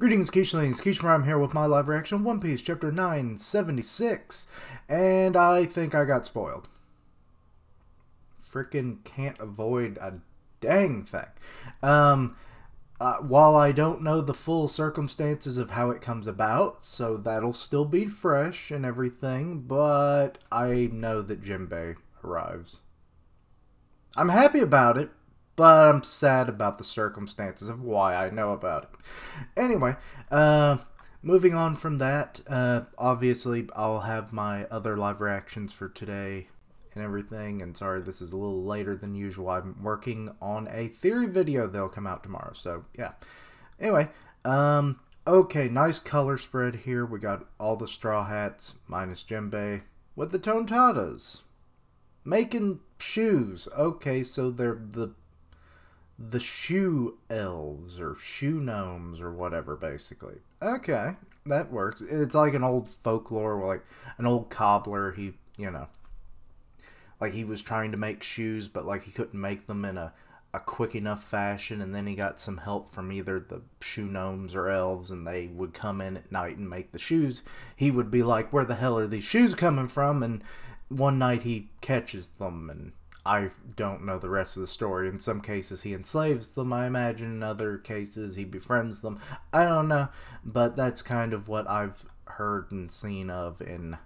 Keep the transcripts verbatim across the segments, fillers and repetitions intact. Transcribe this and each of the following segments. Greetings, Kishlings. Kishmar, I'm here with my live reaction, One Piece, Chapter nine seventy-six, and I think I got spoiled. Frickin' can't avoid a dang thing. Um, uh, while I don't know the full circumstances of how it comes about, so that'll still be fresh and everything, but I know that Jinbe arrives. I'm happy about it, but I'm sad about the circumstances of why I know about it. Anyway, uh, moving on from that, uh, obviously I'll have my other live reactions for today and everything, and sorry this is a little later than usual. I'm working on a theory video that'll come out tomorrow, so yeah. Anyway, um, okay, nice color spread here. We got all the Straw Hats, minus Jinbe, with the Tontattas. Making shoes. Okay, so they're the the shoe elves or shoe gnomes or whatever, basically. Okay, that works. It's like an old folklore, like an old cobbler. He, you know, like he was trying to make shoes, but like he couldn't make them in a, a quick enough fashion, and then he got some help from either the shoe gnomes or elves, and they would come in at night and make the shoes. He would be like, where the hell are these shoes coming from? And one night he catches them, and I don't know the rest of the story. In some cases he enslaves them, I imagine. In other cases he befriends them. I don't know, but that's kind of what I've heard and seen of in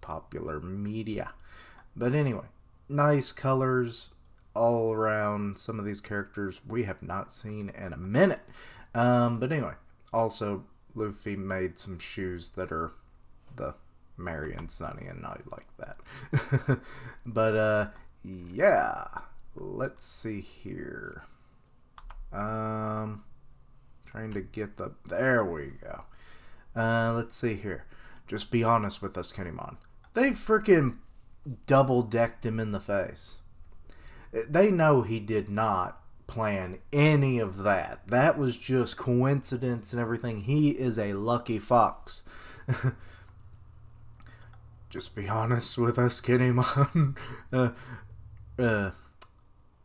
popular media. But anyway, nice colors all around. Some of these characters we have not seen in a minute. Um, but anyway, also Luffy made some shoes that are the Merry and Sunny, and I like that. But uh yeah, let's see here. Um, trying to get the... There we go. Uh, let's see here. Just be honest with us, Kin'emon. They freaking double-decked him in the face. They know he did not plan any of that. That was just coincidence and everything. He is a lucky fox. Just be honest with us, Kin'emon. uh, uh,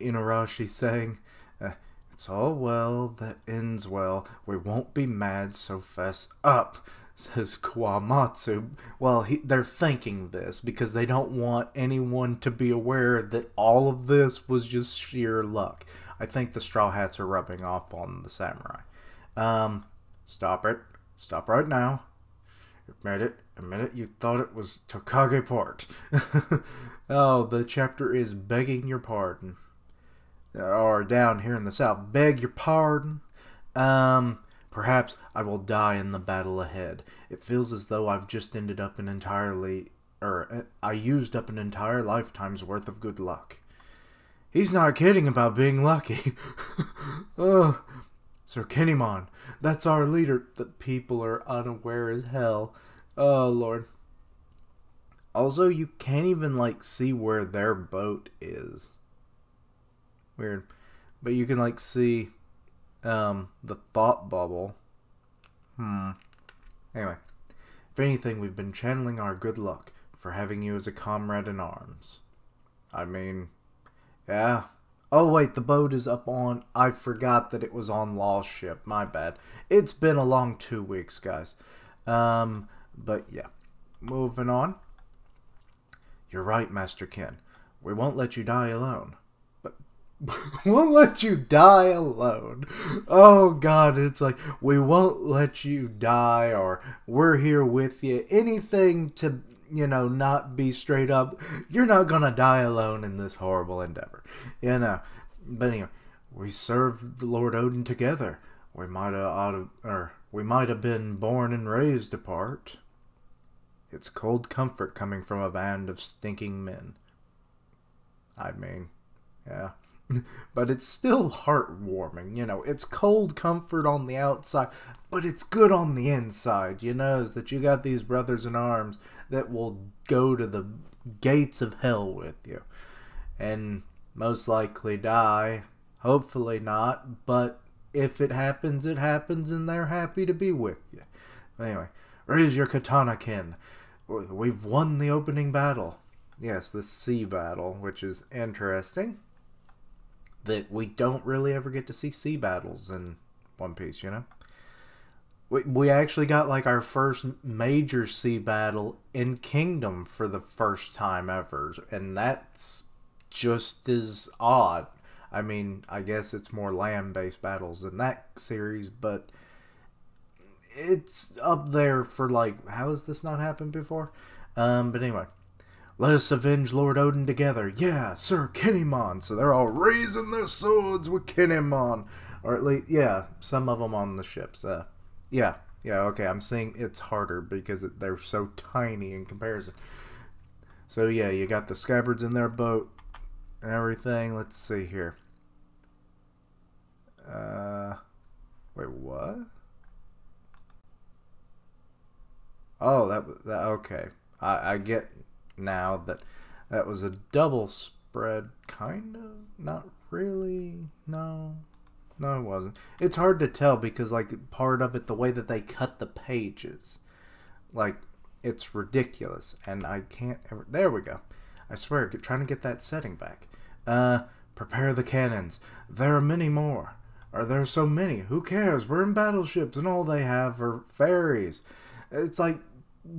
Inarashi saying, uh, it's all well that ends well. We won't be mad, so fess up, says Kawamatsu. Well, he, they're thinking this because they don't want anyone to be aware that all of this was just sheer luck. I think the Straw Hats are rubbing off on the samurai. Um, stop it. Stop right now. Admit it. Admit it. You thought it was Tokage part. Oh, the chapter is begging your pardon. Or down here in the south, beg your pardon. Um, perhaps I will die in the battle ahead. It feels as though I've just ended up an entirely... Or I used up an entire lifetime's worth of good luck. He's not kidding about being lucky. Oh... Sir Kin'emon, that's our leader. The people are unaware as hell. Oh, Lord. Also, you can't even, like, see where their boat is. Weird. But you can, like, see um, the thought bubble. Hmm. Anyway. If anything, we've been channeling our good luck for having you as a comrade in arms. I mean, yeah. Oh, wait, the boat is up on... I forgot that it was on Law's ship. My bad. It's been a long two weeks, guys. Um, but, yeah. Moving on. You're right, Master Ken. We won't let you die alone. But won't let you die alone. Oh, God, it's like, we won't let you die, or we're here with you. Anything to... you know, not be straight up, you're not gonna die alone in this horrible endeavor, you know. But anyway, we served the Lord Odin together. We might have, or we might have been born and raised apart. It's cold comfort coming from a band of stinking men. I mean, yeah. But it's still heartwarming, you know. It's cold comfort on the outside, but it's good on the inside, you know, is that you got these brothers in arms that will go to the gates of hell with you. And most likely die. Hopefully not, but if it happens, it happens, and they're happy to be with you. Anyway, raise your katana, Ken. We've won the opening battle. Yes, the sea battle, which is interesting. That we don't really ever get to see sea battles in One Piece, you know? We, we actually got like our first major sea battle in Kingdom for the first time ever, and that's just as odd. I mean, I guess it's more land-based battles than that series, but it's up there for like, how has this not happened before? Um, but anyway, let us avenge Lord Odin together. Yeah, Sir Kin'emon. So they're all raising their swords with Kin'emon, or at least, yeah, some of them on the ships. Uh, Yeah, yeah, okay, I'm saying it's harder because they're so tiny in comparison. So yeah, you got the scabbards in their boat and everything. Let's see here. Uh, wait, what? Oh, that, that okay. I, I get now that that was a double spread, kind of? Not really, no. No, it wasn't. It's hard to tell because, like, part of it, the way that they cut the pages, like, it's ridiculous. And I can't ever... There we go. I swear, trying to get that setting back. Uh, prepare the cannons. There are many more. Are there so many? Who cares? We're in battleships, and all they have are ferries. It's like,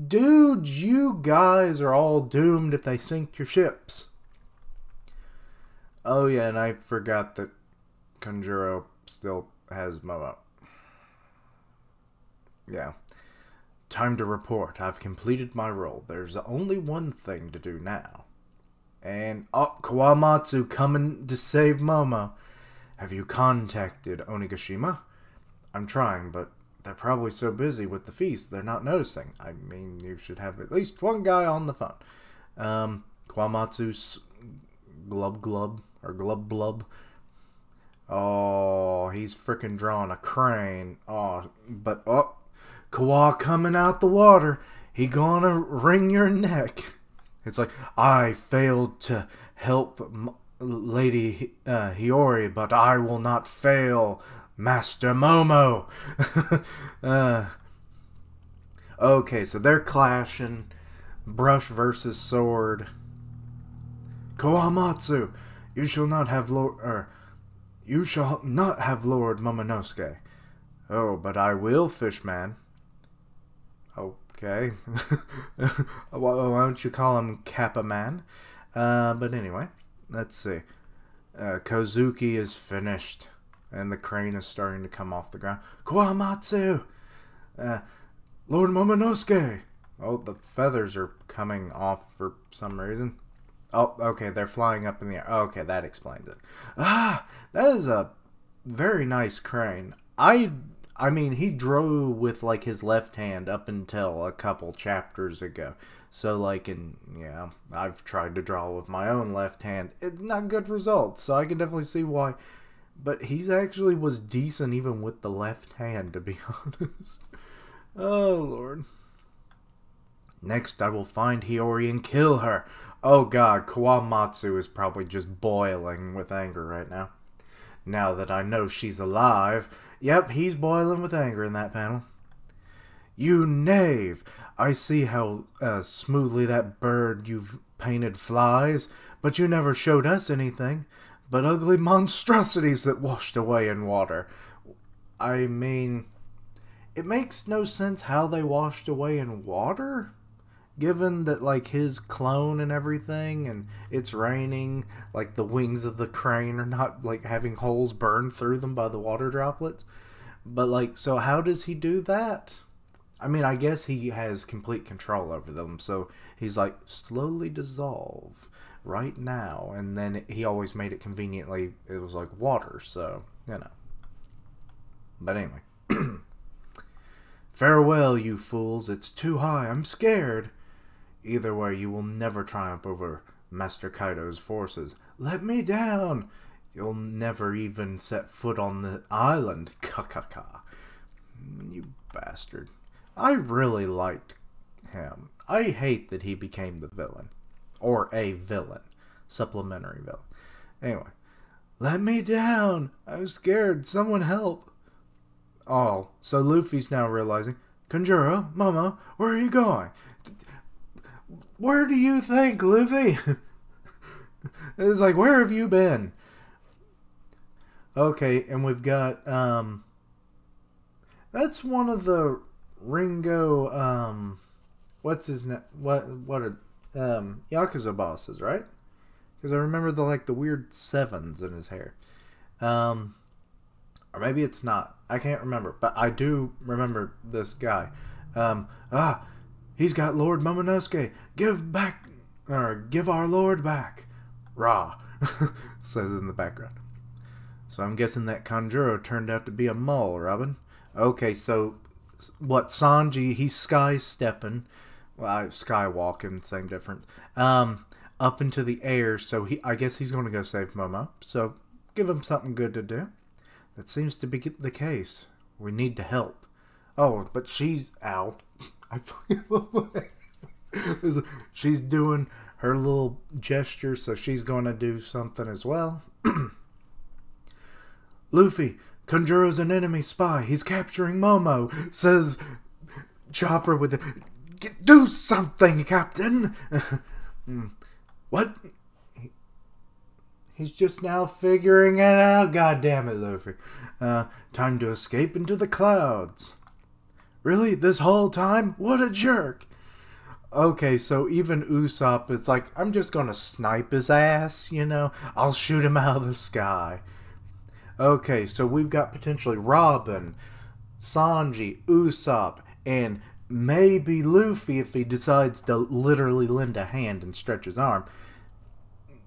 dude, you guys are all doomed if they sink your ships. Oh, yeah, and I forgot that Kanjuro still has Momo. Yeah. Time to report. I've completed my role. There's only one thing to do now. And, oh, Kawamatsu coming to save Momo. Have you contacted Onigashima? I'm trying, but they're probably so busy with the feast, they're not noticing. I mean, you should have at least one guy on the phone. Um, Kawamatsu's glub glub, or glub blub. Oh, he's freaking drawing a crane. Oh, but, oh, Kawa coming out the water. He gonna wring your neck. It's like, I failed to help M Lady uh, Hiyori, but I will not fail Master Momo. uh, okay, so they're clashing. Brush versus sword. Kawamatsu, you shall not have Lord... Er, You shall not have Lord Momonosuke. Oh, but I will, Fishman. Okay. Why don't you call him Kappa Man? Uh, but anyway, let's see. Uh, Kozuki is finished, and the crane is starting to come off the ground. Kuamatsu! Uh, Lord Momonosuke! Oh, the feathers are coming off for some reason. Oh, okay, they're flying up in the air. Okay, that explains it. Ah, that is a very nice crane. I I mean, he drew with, like, his left hand up until a couple chapters ago. So, like, in, yeah, I've tried to draw with my own left hand. It's not good results, so I can definitely see why. But he's actually was decent even with the left hand, to be honest. Oh, Lord. Next, I will find Hiyori and kill her. Oh god, Kawamatsu is probably just boiling with anger right now. Now that I know she's alive. Yep, he's boiling with anger in that panel. You knave! I see how uh, smoothly that bird you've painted flies, but you never showed us anything but ugly monstrosities that washed away in water. I mean, it makes no sense how they washed away in water? Given that, like, his clone and everything, and it's raining, like, the wings of the crane are not, like, having holes burned through them by the water droplets. But, like, so how does he do that? I mean, I guess he has complete control over them, so he's like, slowly dissolve right now. And then he always made it conveniently, it was like water, so, you know. But anyway. Farewell, you fools. It's too high. I'm scared. Either way, you will never triumph over Master Kaido's forces. Let me down! You'll never even set foot on the island, kakaka. You bastard. I really liked him. I hate that he became the villain. Or a villain. Supplementary villain. Anyway. Let me down! I'm scared. Someone help! Oh, so Luffy's now realizing, Kanjuro, Momo, where are you going? Where do you think, Luffy? It's like, where have you been? Okay, and we've got, um... That's one of the Ringo, um, what's his name? What what are um, Yakuza bosses, right? Because I remember the like the weird sevens in his hair, um, or maybe it's not. I can't remember, but I do remember this guy. Um, ah, he's got Lord Momonosuke. Give back, or give our Lord back. Rah, says in the background. So I'm guessing that Kanjuro turned out to be a mole, Robin. Okay, so what Sanji, he's sky-stepping, well, sky-walking, same difference, um, up into the air, so he, I guess he's going to go save Momo, so give him something good to do. That seems to be the case. We need to help. Oh, but she's out. I she's doing her little gesture, so she's going to do something as well. Luffy, Kanjuro's an enemy spy. He's capturing Momo, says Chopper with the, do something, Captain. What? He, he's just now figuring it out. God damn it, Luffy. Uh, time to escape into the clouds. Really? This whole time? What a jerk. Okay, so even Usopp is like, I'm just going to snipe his ass, you know. I'll shoot him out of the sky. Okay, so we've got potentially Robin, Sanji, Usopp, and maybe Luffy if he decides to literally lend a hand and stretch his arm.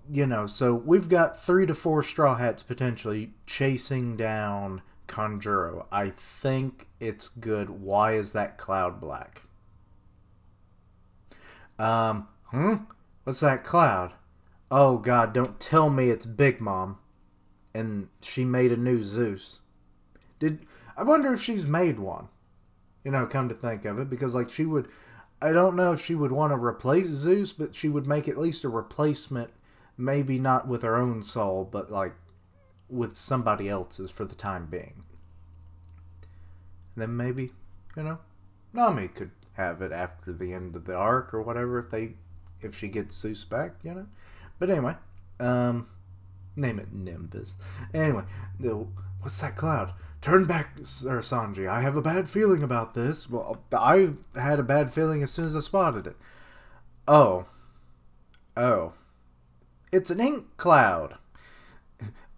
You know, so we've got three to four Straw Hats potentially chasing down Kanjuro. I think it's good. Why is that cloud black? Um, hmm? What's that cloud? Oh, God, don't tell me it's Big Mom. And she made a new Zeus. Did I wonder if she's made one? You know, come to think of it, because like she would, I don't know if she would want to replace Zeus, but she would make at least a replacement, maybe not with her own soul, but like with somebody else's for the time being. And then maybe, you know, Nami could have it after the end of the arc or whatever if they, if she gets Zeus back, you know. But anyway, um. Name it Nimbus. Anyway, what's that cloud? Turn back, Sir Sanji. I have a bad feeling about this. Well, I had a bad feeling as soon as I spotted it. Oh. Oh. It's an ink cloud.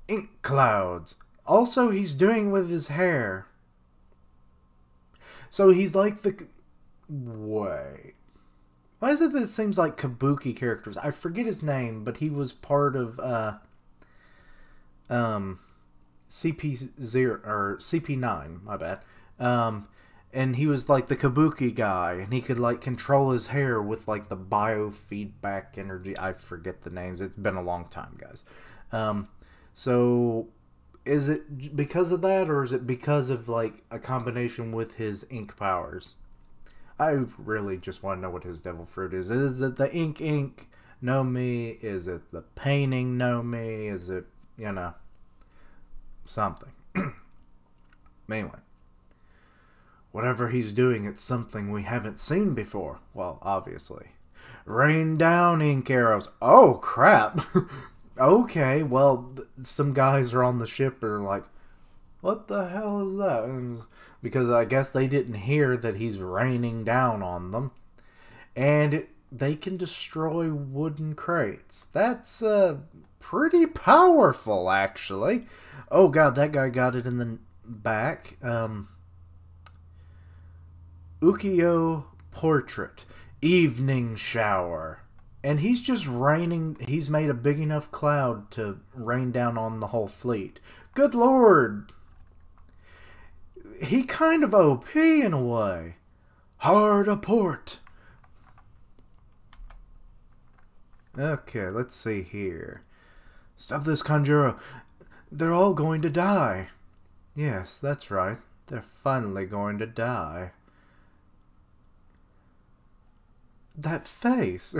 Ink clouds. Also, he's doing with his hair. So he's like the... Wait. Why is it that it seems like Kabuki characters? I forget his name, but he was part of... uh. Um, C P zero, or C P nine, my bad. Um, and he was like the Kabuki guy, and he could like control his hair with like the biofeedback energy. I forget the names. It's been a long time, guys. Um, so is it because of that, or is it because of like a combination with his ink powers? I really just want to know what his devil fruit is. Is it the ink ink Nomi? Is it the painting Nomi? Is it, you know, something. Anyway, whatever he's doing, it's something we haven't seen before. Well, obviously. Rain down ink arrows. Oh, crap. Okay, well, some guys are on the ship and are like, what the hell is that? Because I guess they didn't hear that he's raining down on them. And it, they can destroy wooden crates. That's, uh... pretty powerful, actually. Oh, God, that guy got it in the back. Um, Ukiyo portrait. Evening shower. And he's just raining. He's made a big enough cloud to rain down on the whole fleet. Good Lord. He kind of O P in a way. Hard a port. Okay, let's see here. Stop this, Kanjuro. They're all going to die. Yes, that's right. They're finally going to die. That face.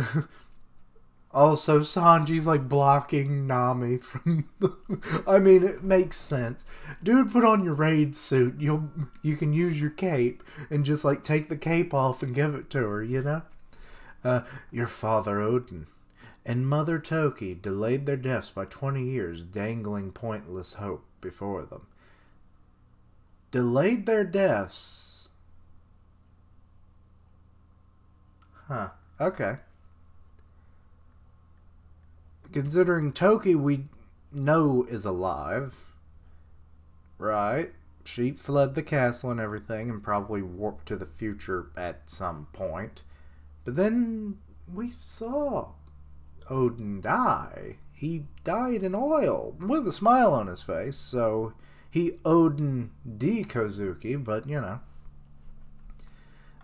Also, Sanji's like blocking Nami from... The... I mean, it makes sense. Dude, put on your raid suit. You'll, you can use your cape and just like take the cape off and give it to her, you know? Uh, your father, Oden, and Mother Toki delayed their deaths by twenty years, dangling pointless hope before them. delayed their deaths. Huh. Okay. Considering Toki we know is alive, right? She fled the castle and everything and probably warped to the future at some point. But then we saw Oden die. He died in oil with a smile on his face, so he Oden de Kozuki, but you know.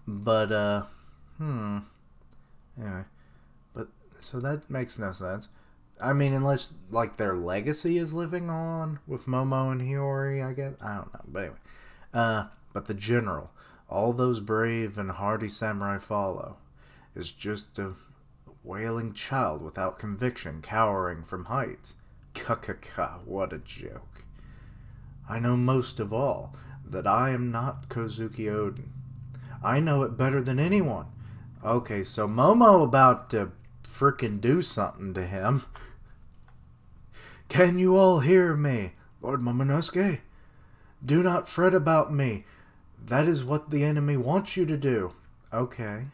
But, uh, hmm. Anyway. But, so that makes no sense. I mean, unless, like, their legacy is living on with Momo and Hiyori, I guess. I don't know. But anyway. Uh, but the general, all those brave and hardy samurai follow, is just a wailing child without conviction cowering from heights. Kakaka, what a joke. I know most of all that I am not Kozuki Oden. I know it better than anyone. Okay, so Momo about to frickin' do something to him. Can you all hear me, Lord Momonosuke? Do not fret about me. That is what the enemy wants you to do. Okay.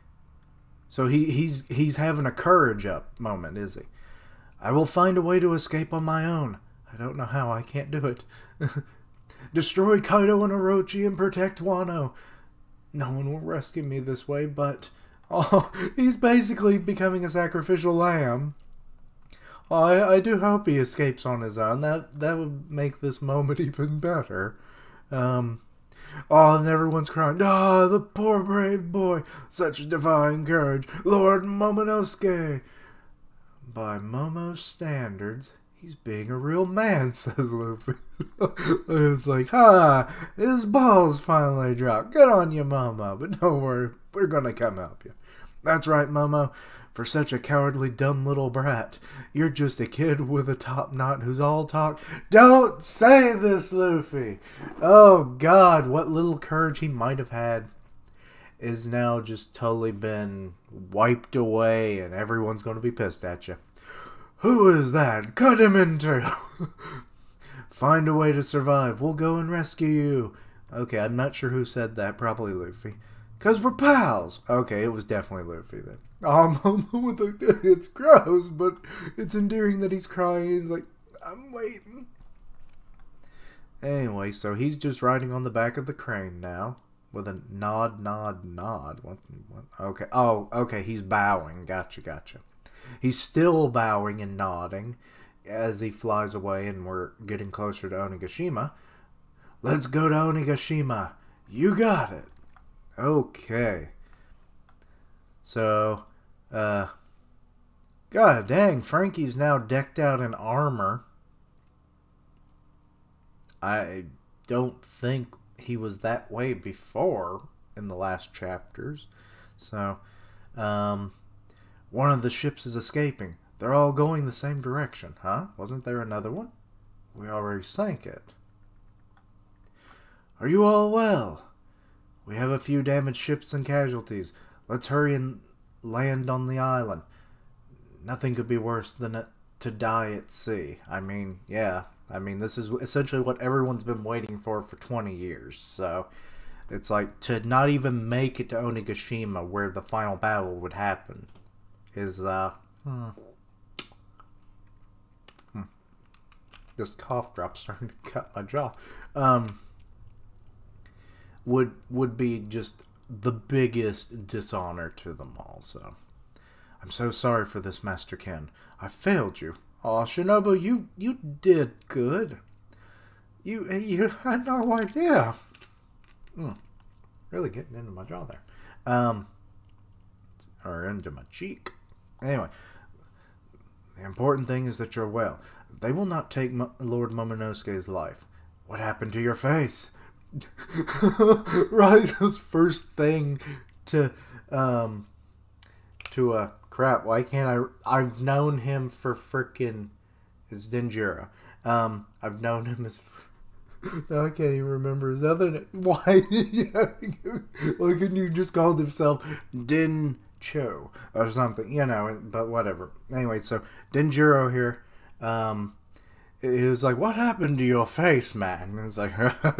So he, he's, he's having a courage up moment, is he? I will find a way to escape on my own. I don't know how, I can't do it. Destroy Kaido and Orochi and protect Wano. No one will rescue me this way, but... Oh, he's basically becoming a sacrificial lamb. Oh, I, I do hope he escapes on his own. That that would make this moment even better. Um, oh, and everyone's crying. Ah, oh, the poor brave boy. Such divine courage. Lord Momonosuke. By Momo's standards, he's being a real man, says Luffy. It's like, ah, his balls finally dropped. Good on you, Momo. But don't worry, we're going to come help you. That's right, Momo. For such a cowardly, dumb little brat, you're just a kid with a top knot who's all talk. Don't say this, Luffy. Oh, God, what little courage he might have had is now just totally been wiped away, and everyone's going to be pissed at you. Who is that? Cut him in two. Find a way to survive. We'll go and rescue you. Okay, I'm not sure who said that. Probably Luffy. Because we're pals. Okay, it was definitely Luffy then. Oh, Momo with the... It's gross, but it's endearing that he's crying. He's like, I'm waiting. Anyway, so he's just riding on the back of the crane now. With a nod, nod, nod. What, what? Okay. Oh, okay, he's bowing. Gotcha, gotcha. He's still bowing and nodding as he flies away, and we're getting closer to Onigashima. Let's go to Onigashima. You got it. Okay. So, uh, God dang, Frankie's now decked out in armor. I don't think he was that way before in the last chapters. So, um, one of the ships is escaping. They're all going the same direction, huh? Wasn't there another one? We already sank it. Are you all well? We have a few damaged ships and casualties. Let's hurry and land on the island. Nothing could be worse than to die at sea. I mean, yeah. I mean, this is essentially what everyone's been waiting for for twenty years. So, it's like, to not even make it to Onigashima where the final battle would happen is, uh... Hmm. Hmm. This cough drop's starting to cut my jaw. Um... would would be just the biggest dishonor to them all. So I'm so sorry for this, Master Ken. I failed you. Aw, Shinobu, you you did good. You you had no idea. Mm, really getting into my jaw there. Um or into my cheek. Anyway, the important thing is that you're well. They will not take Mo Lord Momonosuke's life. What happened to your face? Rizo's first thing to um to uh crap, why can't I I've known him for frickin' is Denjiro. Um I've known him as no, I can't even remember his other name. Why why couldn't you just call himself Dencho or something, you know, but whatever. Anyway, so Denjiro here um he was like, what happened to your face, man? And it's like,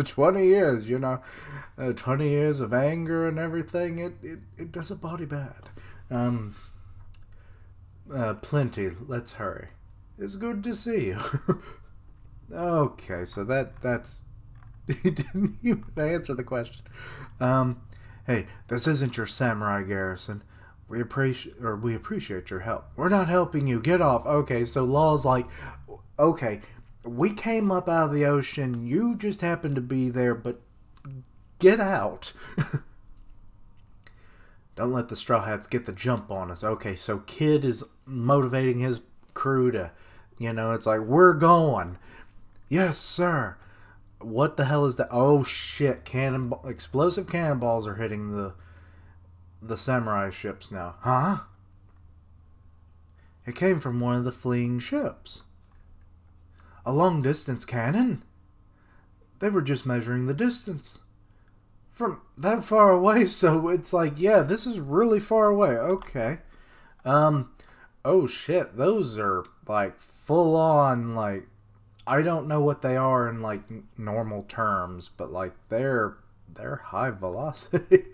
twenty years, you know, uh, twenty years of anger and everything. It, it, it does a body bad. Um, uh, plenty. Let's hurry. It's good to see you. Okay, so that, that's... He didn't even answer the question. Um, hey, this isn't your samurai garrison. We appreciate, or we appreciate your help. We're not helping you. Get off. Okay, so Law's like, okay, we came up out of the ocean. You just happened to be there, but get out. Don't let the Straw Hats get the jump on us. Okay, so Kid is motivating his crew to, you know, it's like, we're going. Yes, sir. What the hell is that? Oh shit! Cannon, explosive cannonballs are hitting the the samurai ships now, huh? It came from one of the fleeing ships. A long distance cannon? They were just measuring the distance from that far away. So it's like, yeah, this is really far away. Okay. Um. Oh shit! Those are like full on like. I don't know what they are in like normal terms, but like they're they're high velocity.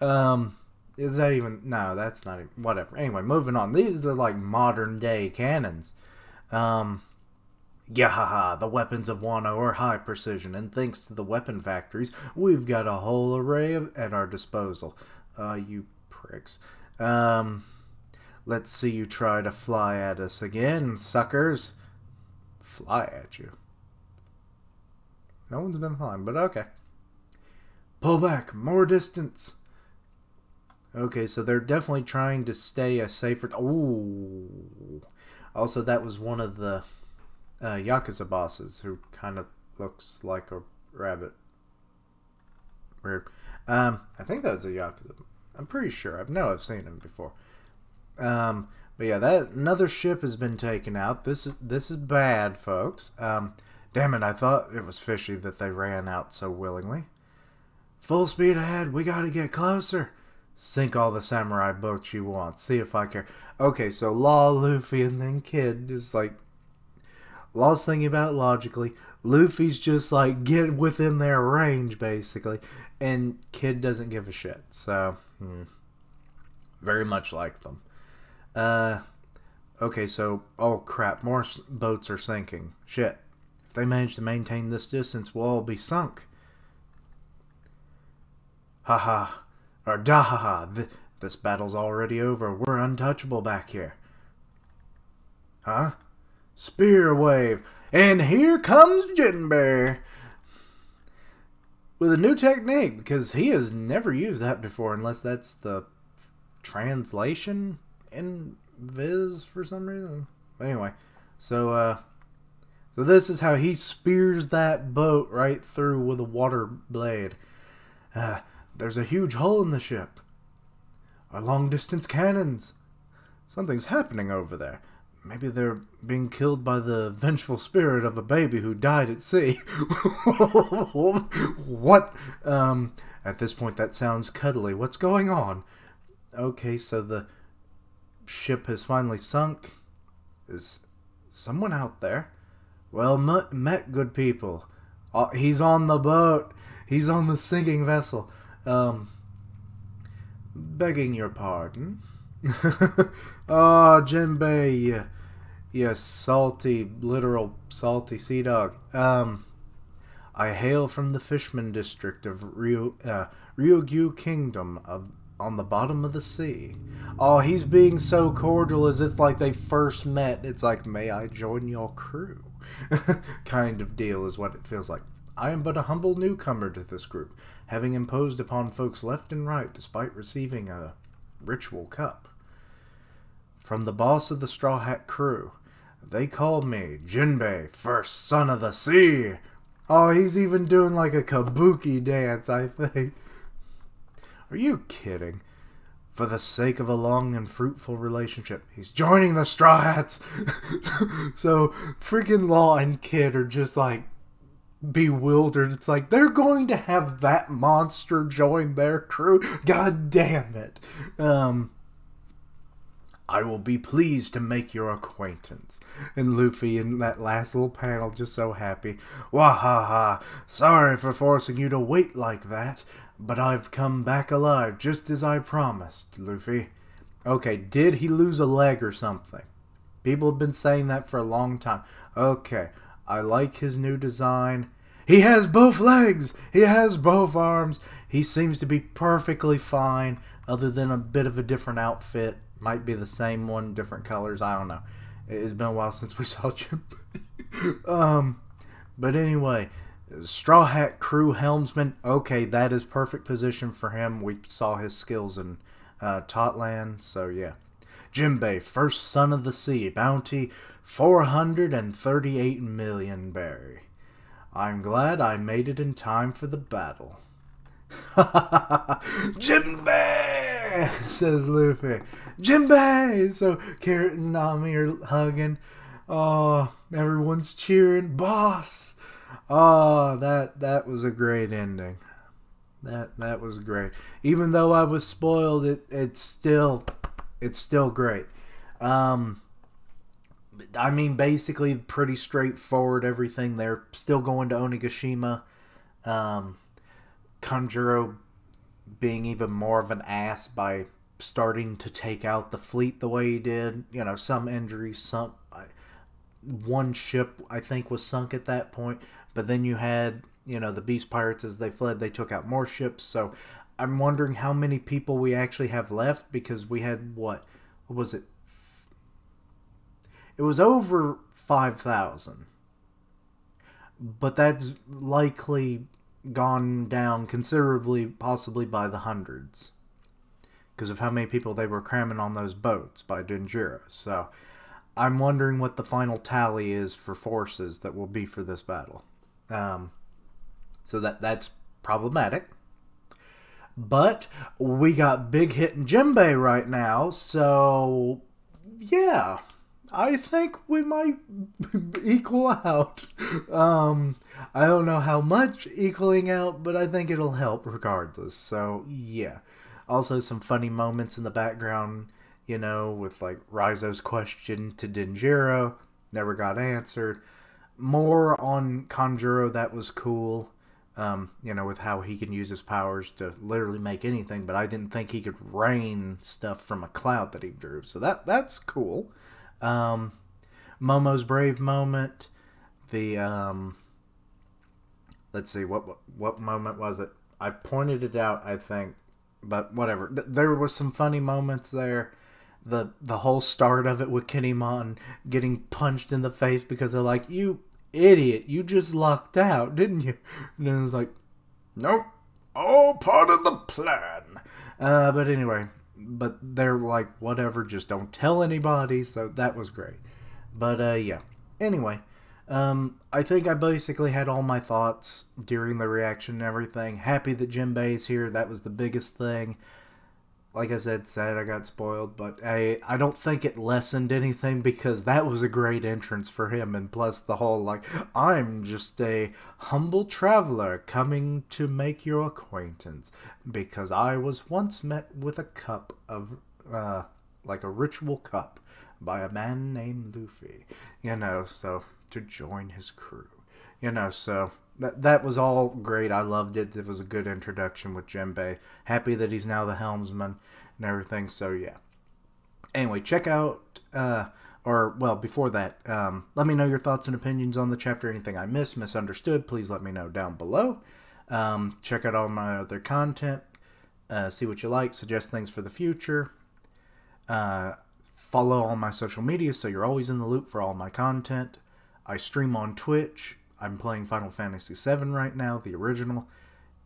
um, is that even? No, that's not even, whatever. Anyway, moving on. These are like modern day cannons. Um, yeah, haha, the weapons of Wano are high precision, and thanks to the weapon factories, we've got a whole array of, at our disposal. Uh, you pricks. Um, let's see you try to fly at us again, suckers. Fly at you. No one's been flying, but okay. Pull back, more distance. Okay, so they're definitely trying to stay a safer. Oh, also that was one of the uh, Yakuza bosses who kind of looks like a rabbit. Weird. Um, I think that was a Yakuza. I'm pretty sure. I know I've seen him before. Um. But yeah, that another ship has been taken out. This is this is bad, folks. Um, damn it! I thought it was fishy that they ran out so willingly. Full speed ahead. We got to get closer. Sink all the samurai boats you want. See if I care. Okay, so Law, Luffy, and then Kid is like. Law's thinking about it logically. Luffy's just like get within their range, basically, and Kid doesn't give a shit. So, hmm, very much like them. Uh, okay, so, oh crap, more boats are sinking. Shit. If they manage to maintain this distance, we'll all be sunk. Haha. -ha. Or da ha ha. Th this battle's already over. We're untouchable back here. Huh? Spear wave. And here comes Jinbe. With a new technique, because he has never used that before, unless that's the translation? In Viz for some reason. Anyway, so uh, so this is how he spears that boat right through with a water blade. Uh, there's a huge hole in the ship. Our long distance cannons. Something's happening over there. Maybe they're being killed by the vengeful spirit of a baby who died at sea. What? Um, at this point, that sounds cuddly. What's going on? Okay, so the ship has finally sunk. Is someone out there? Well met, good people. Uh, he's on the boat. He's on the sinking vessel. Um, begging your pardon. Oh, Jinbe, you, you salty, literal salty sea dog. Um, I hail from the fisherman district of Ryu, uh, Ryugyu Kingdom of on the bottom of the sea. Oh, he's being so cordial as if like they first met. It's like, may I join your crew? Kind of deal is what it feels like. I am but a humble newcomer to this group, having imposed upon folks left and right despite receiving a ritual cup. From the boss of the Straw Hat crew, they call me Jinbe, first son of the sea. Oh, he's even doing like a Kabuki dance, I think. Are you kidding? For the sake of a long and fruitful relationship, he's joining the Straw Hats. So freaking Law and Kid are just like bewildered. It's like they're going to have that monster join their crew. God damn it. Um, I will be pleased to make your acquaintance. And Luffy in that last little panel just so happy. Wahaha, sorry for forcing you to wait like that, but I've come back alive just as I promised, Luffy. Okay, did he lose a leg or something? People have been saying that for a long time. Okay, I like his new design. He has both legs! He has both arms! He seems to be perfectly fine, other than a bit of a different outfit. Might be the same one, different colors, I don't know. It's been a while since we saw Jinbe. um, But anyway, Straw Hat Crew Helmsman, okay, that is perfect position for him. We saw his skills in uh, Totland, so yeah. Jinbe, first son of the sea, bounty four hundred thirty-eight million berry. I'm glad I made it in time for the battle. Jinbe! Says Luffy. Jinbe! So Carrot and Nami are hugging. Oh, everyone's cheering. Boss! Oh, that that was a great ending. That that was great. Even though I was spoiled, it it's still it's still great. Um I mean, basically pretty straightforward everything. They're still going to Onigashima. Um Kanjuro being even more of an ass by starting to take out the fleet the way he did. You know, some injuries, some one ship I think was sunk at that point. But then you had, you know, the Beast Pirates as they fled, they took out more ships. So I'm wondering how many people we actually have left, because we had what, what was it? It was over five thousand. But that's likely gone down considerably, possibly by the hundreds, because of how many people they were cramming on those boats by Denjiro. So I'm wondering what the final tally is for forces that will be for this battle. Um, so that that's problematic. But we got big hitting Jinbe right now, so yeah. I think we might equal out. Um, I don't know how much equaling out, but I think it'll help regardless. So, yeah. Also, some funny moments in the background, you know, with, like, Rizo's question to Denjiro. Never got answered. More on Kanjuro, that was cool. Um, you know, with how he can use his powers to literally make anything, but I didn't think he could rain stuff from a cloud that he drew. So, that that's cool. Um, Momo's brave moment, the, um, let's see, what, what, what moment was it? I pointed it out, I think, but whatever. Th there were some funny moments there. The, the whole start of it with Kin'emon getting punched in the face because they're like, you idiot, you just lucked out, didn't you? And then it was like, nope, all part of the plan. Uh, but anyway. But they're like, whatever, just don't tell anybody, so that was great. But, uh, yeah. Anyway, um, I think I basically had all my thoughts during the reaction and everything. Happy that Jinbe's here, that was the biggest thing. Like I said, sad I got spoiled, but I, I don't think it lessened anything, because that was a great entrance for him, and plus the whole, like, I'm just a humble traveler coming to make your acquaintance, because I was once met with a cup of, uh, like a ritual cup by a man named Luffy, you know, so, to join his crew, you know, so... That, that was all great. I loved it. It was a good introduction with Jinbe. Happy that he's now the helmsman and everything. So, yeah. Anyway, check out, uh, or, well, before that, um, let me know your thoughts and opinions on the chapter. Anything I missed, misunderstood, please let me know down below. Um, check out all my other content. Uh, see what you like. Suggest things for the future. Uh, follow all my social media so you're always in the loop for all my content. I stream on Twitch. I'm playing Final Fantasy seven right now, the original,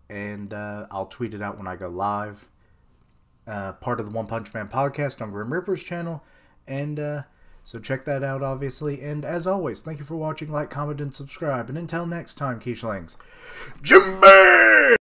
and uh, I'll tweet it out when I go live. Uh, part of the One Punch Man podcast on Grim Reaper's channel, and uh, so check that out, obviously. And as always, thank you for watching, like, comment, and subscribe. And until next time, Kishlings, Jinbe!